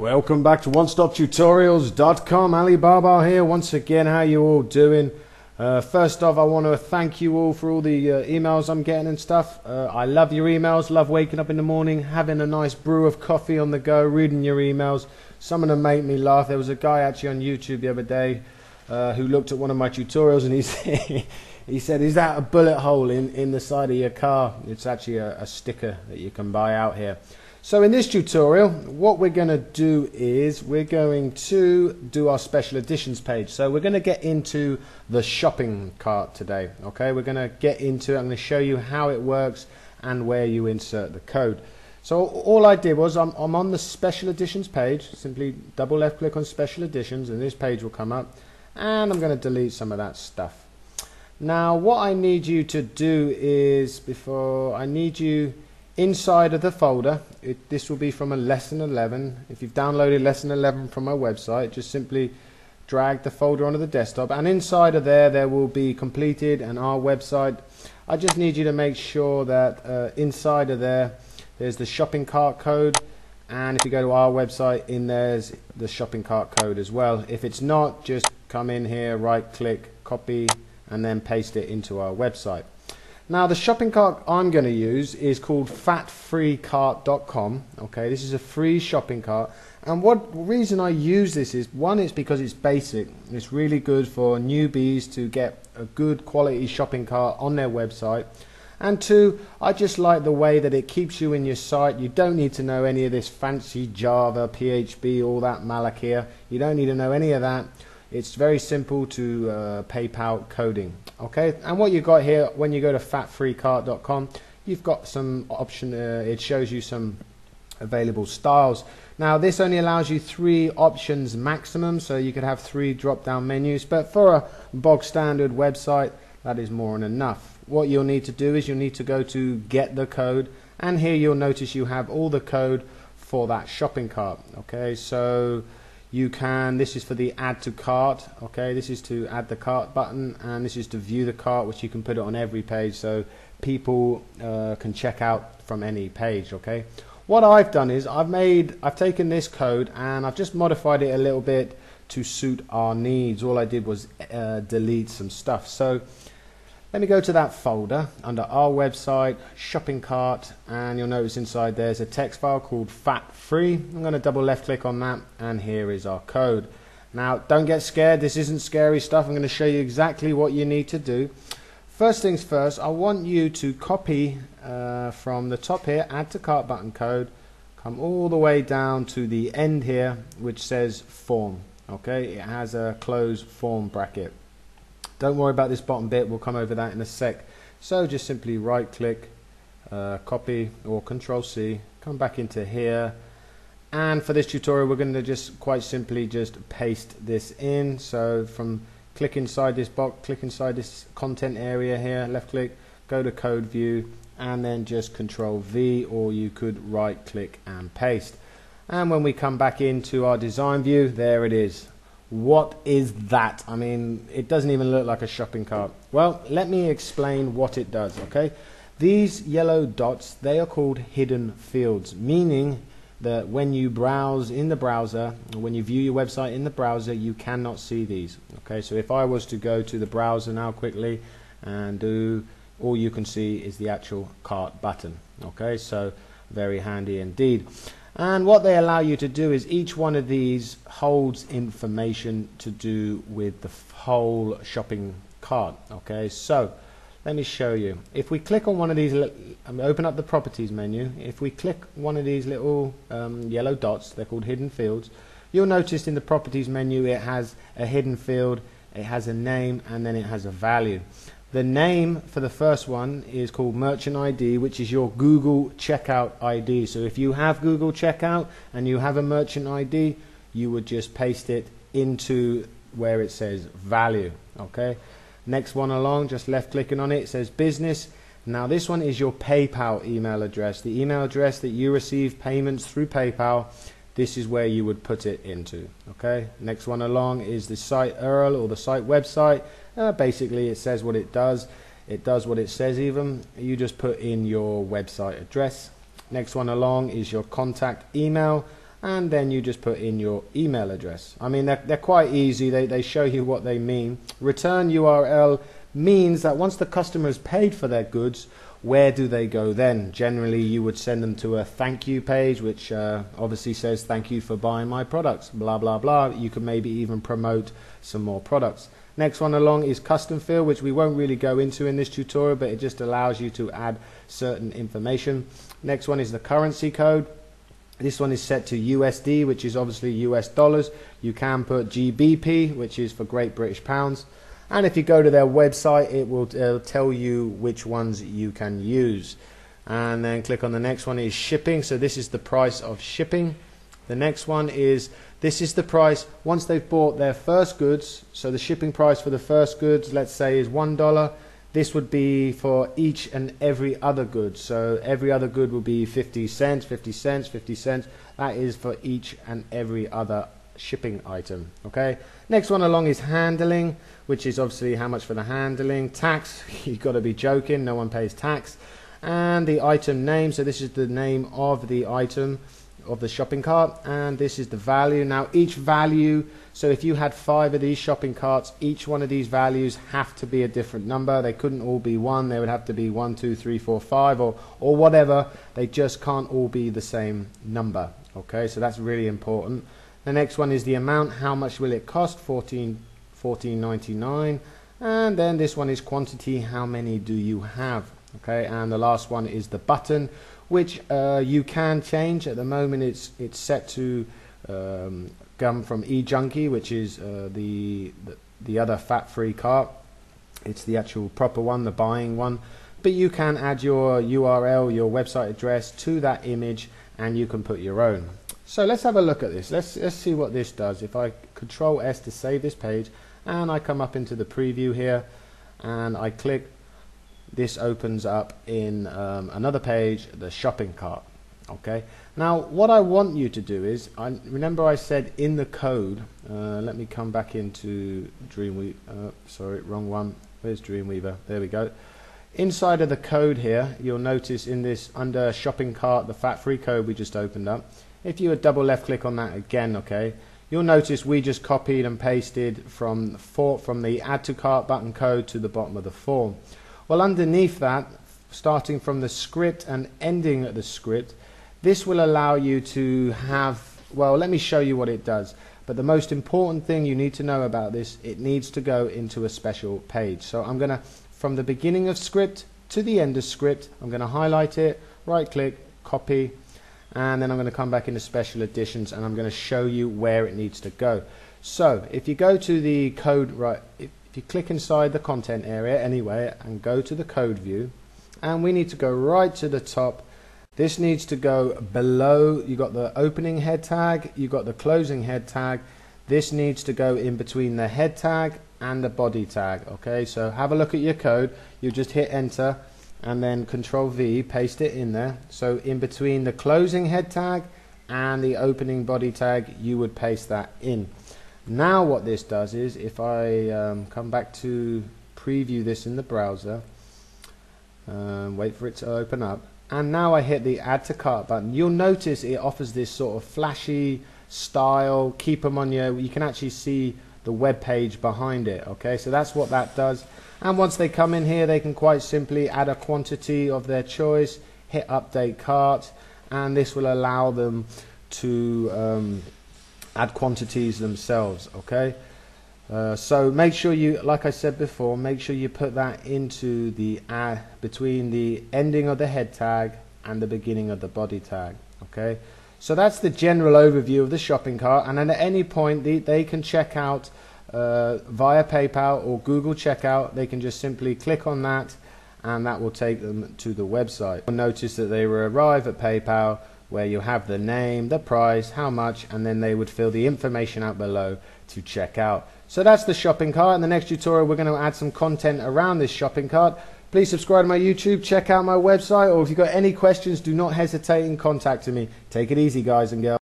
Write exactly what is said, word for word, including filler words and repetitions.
Welcome back to one stop tutorials dot com. Ali Baba here once again. How you all doing? Uh, first off, I want to thank you all for all the uh, emails I'm getting and stuff. Uh, I love your emails. Love waking up in the morning, having a nice brew of coffee on the go, reading your emails. Some of them make me laugh. There was a guy actually on YouTube the other day uh, who looked at one of my tutorials and he said, he said, "Is that a bullet hole in, in the side of your car?" It's actually a, a sticker that you can buy out here. So in this tutorial, what we're going to do is we're going to do our special editions page. So we're going to get into the shopping cart today. Okay, we're going to get into it. I'm going to show you how it works and where you insert the code. So all I did was I'm, I'm on the special editions page. Simply double left click on special editions and this page will come up. And I'm going to delete some of that stuff. Now what I need you to do is before I need you inside of the folder, it, this will be from a lesson eleven. If you've downloaded lesson eleven from my website, just simply drag the folder onto the desktop, and inside of there, there will be completed and our website. I just need you to make sure that uh, inside of there, there's the shopping cart code, and if you go to our website, in there's the shopping cart code as well. If it's not, just come in here, right-click, copy, and then paste it into our website. Now the shopping cart I'm going to use is called fat free cart dot com. Okay, this is a free shopping cart, and what reason I use this is, one, it's because it's basic. It's really good for newbies to get a good quality shopping cart on their website, and two, I just like the way that it keeps you in your site. You don't need to know any of this fancy Java, P H P, all that malakir. You don't need to know any of that. It's very simple to uh, PayPal coding. Okay, and what you've got here, when you go to fat free cart dot com, you've got some option, uh, it shows you some available styles. Now this only allows you three options maximum, so you could have three drop down menus, but for a bog standard website that is more than enough. What you'll need to do is you'll need to go to get the code, and here you'll notice you have all the code for that shopping cart. Okay, so you can, this is for the add to cart. Okay, this is to add the cart button, and this is to view the cart, which you can put it on every page so people uh, can check out from any page. Okay, what I've done is I've made I've taken this code and I've just modified it a little bit to suit our needs. All I did was uh, delete some stuff. So let me go to that folder under our website, shopping cart, and you'll notice inside there's a text file called Fat Free. I'm going to double left click on that, and here is our code. Now don't get scared, this isn't scary stuff. I'm going to show you exactly what you need to do. First things first, I want you to copy uh, from the top here, add to cart button code, come all the way down to the end here which says form. Okay, it has a closed form bracket. Don't worry about this bottom bit, we'll come over that in a sec. So just simply right click, uh, copy, or control C, come back into here, and for this tutorial we're going to just quite simply just paste this in. So from click inside this box, click inside this content area here, left click, go to code view, and then just control V, or you could right click and paste. And when we come back into our design view, there it is. What is that? I mean, it doesn't even look like a shopping cart. Well, let me explain what it does. Okay, these yellow dots, they are called hidden fields, meaning that when you browse in the browser, when you view your website in the browser, you cannot see these. Okay, so if I was to go to the browser now quickly and do, all you can see is the actual cart button. Okay, so very handy indeed. And what they allow you to do is each one of these holds information to do with the whole shopping cart. Okay, so let me show you. If we click on one of these, open up the properties menu, if we click one of these little um, yellow dots, they're called hidden fields, you'll notice in the properties menu it has a hidden field, it has a name, and then it has a value. The name for the first one is called Merchant I D, which is your Google Checkout I D. So if you have Google Checkout and you have a Merchant I D, you would just paste it into where it says value. Okay. Next one along, just left clicking on it, it says business. Now this one is your PayPal email address, the email address that you receive payments through PayPal. This is where you would put it into. Okay, next one along is the site U R L or the site website. Uh, basically it says what it does, it does what it says. Even you just put in your website address. Next one along is your contact email, and then you just put in your email address. I mean, they're, they're quite easy. They, they show you what they mean. Return U R L means that once the customer has paid for their goods, where do they go then? Generally, you would send them to a thank you page, which uh, obviously says thank you for buying my products, blah, blah, blah. You can maybe even promote some more products. Next one along is custom field, which we won't really go into in this tutorial, but it just allows you to add certain information. Next one is the currency code. This one is set to U S D, which is obviously U S dollars. You can put G B P, which is for Great British pounds. And if you go to their website, it will uh, tell you which ones you can use. And then click on the next one is shipping. So this is the price of shipping. The next one is, this is the price once they've bought their first goods. So the shipping price for the first goods, let's say, is one dollar. This would be for each and every other good. So every other good will be fifty cents, fifty cents, fifty cents. That is for each and every other shipping item. Okay, next one along is handling, which is obviously how much for the handling. Tax, you've got to be joking, no one pays tax. And the item name, so this is the name of the item of the shopping cart, and this is the value. Now each value, so if you had five of these shopping carts, each one of these values have to be a different number. They couldn't all be one. They would have to be one two three four five, or or whatever. They just can't all be the same number. Okay, so that's really important. The next one is the amount. How much will it cost? fourteen ninety-nine. And then this one is quantity. How many do you have? Okay, and the last one is the button, which uh, you can change. At the moment, it's it's set to um, come from eJunkie, which is uh, the, the the other fat-free cart. It's the actual proper one, the buying one. But you can add your U R L, your website address to that image, and you can put your own. So let's have a look at this. Let's, let's see what this does. If I control S to save this page, and I come up into the preview here, and I click, this opens up in um, another page, the shopping cart. Okay. Now what I want you to do is, I remember I said in the code, uh, let me come back into Dreamweaver, uh, sorry, wrong one. Where's Dreamweaver? There we go. Inside of the code here, you'll notice in this under shopping cart, the fat-free code we just opened up. If you would double left click on that again, okay, you'll notice we just copied and pasted from, for, from the add to cart button code to the bottom of the form. Well, underneath that, starting from the script and ending at the script, this will allow you to have, well, let me show you what it does. But the most important thing you need to know about this, it needs to go into a special page. So I'm going to, from the beginning of script to the end of script, I'm going to highlight it, right click, copy, and then I'm going to come back into special editions, and I'm going to show you where it needs to go. So if you go to the code, right, if you click inside the content area anyway and go to the code view, and we need to go right to the top. This needs to go below. You've got the opening head tag, you've got the closing head tag. This needs to go in between the head tag and the body tag. Okay, so have a look at your code. You just hit enter and then control V, paste it in there. So in between the closing head tag and the opening body tag, you would paste that in. Now what this does is, if I um, come back to preview this in the browser, um, wait for it to open up, and now I hit the add to cart button, you'll notice it offers this sort of flashy style, keep them on your, you can actually see the web page behind it. Okay, so that's what that does. And once they come in here, they can quite simply add a quantity of their choice, hit update cart, and this will allow them to um, add quantities themselves. Okay, uh, so make sure you, like I said before, make sure you put that into the uh, between the ending of the head tag and the beginning of the body tag. Okay, so that's the general overview of the shopping cart, and then at any point they, they can check out Uh, via PayPal or Google Checkout. They can just simply click on that, and that will take them to the website. You'll notice that they will arrive at PayPal, where you have the name, the price, how much, and then they would fill the information out below to check out. So that's the shopping cart. In the next tutorial, we're going to add some content around this shopping cart. Please subscribe to my YouTube, check out my website, or if you've got any questions, do not hesitate in contacting me. Take it easy, guys and girls.